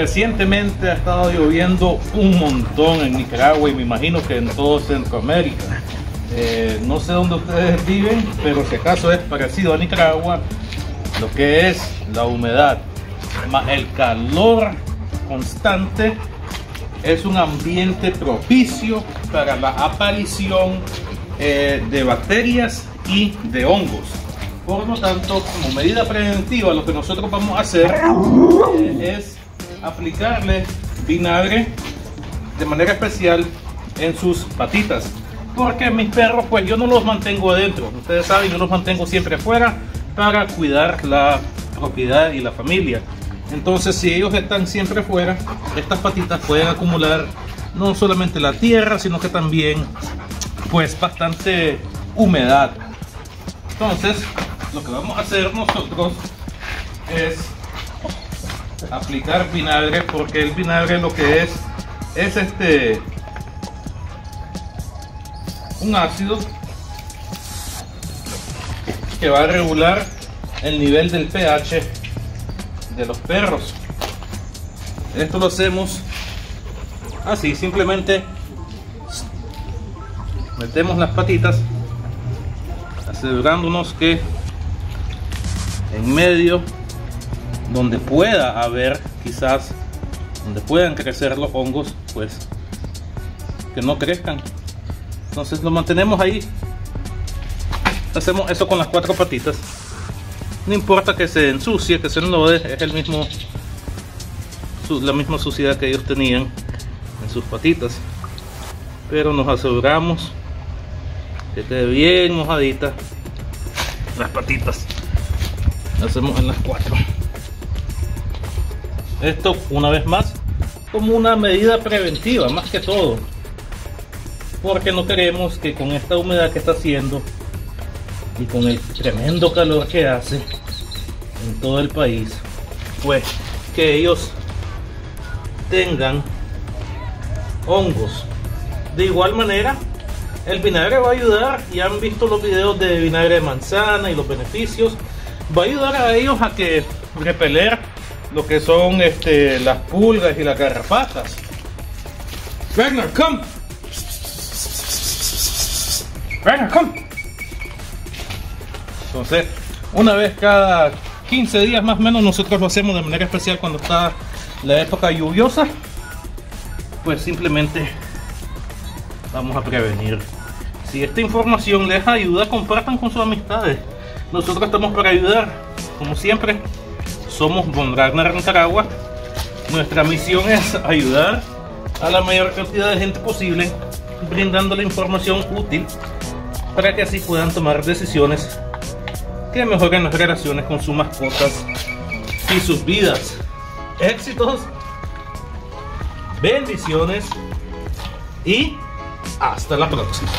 Recientemente ha estado lloviendo un montón en Nicaragua y me imagino que en todo Centroamérica. No sé dónde ustedes viven, pero si acaso es parecido a Nicaragua, lo que es la humedad, más el calor constante, es un ambiente propicio para la aparición de bacterias y de hongos. Por lo tanto, como medida preventiva, lo que nosotros vamos a hacer es aplicarle vinagre de manera especial en sus patitas, porque mis perros, pues yo no los mantengo adentro, ustedes saben, yo los mantengo siempre afuera para cuidar la propiedad y la familia. Entonces, si ellos están siempre afuera, estas patitas pueden acumular no solamente la tierra, sino que también pues bastante humedad. Entonces, lo que vamos a hacer nosotros es aplicar vinagre, porque el vinagre lo que es un ácido que va a regular el nivel del pH de los perros. Esto lo hacemos así, simplemente metemos las patitas, asegurándonos que en medio, donde pueda haber, quizás donde puedan crecer los hongos, pues que no crezcan. Entonces lo mantenemos ahí, hacemos eso con las cuatro patitas, no importa que se ensucie, que se enlode, es la misma suciedad que ellos tenían en sus patitas, pero nos aseguramos que quede bien mojadita las patitas. Lo hacemos en las cuatro. Esto, una vez más, como una medida preventiva, más que todo, porque no queremos que con esta humedad que está haciendo y con el tremendo calor que hace en todo el país, pues que ellos tengan hongos. De igual manera, el vinagre va a ayudar, ya han visto los videos de vinagre de manzana y los beneficios, va a ayudar a ellos a que repeler lo que son las pulgas y las garrapatas. Ragnar, come. Ragnar, come. Entonces, una vez cada 15 días más o menos, nosotros lo hacemos de manera especial cuando está la época lluviosa. Pues simplemente vamos a prevenir. Si esta información les ayuda, compartan con sus amistades. Nosotros estamos para ayudar, como siempre. Somos Von Ragnar Nicaragua. Nuestra misión es ayudar a la mayor cantidad de gente posible, brindándole información útil para que así puedan tomar decisiones que mejoren las relaciones con sus mascotas y sus vidas. Éxitos, bendiciones y hasta la próxima.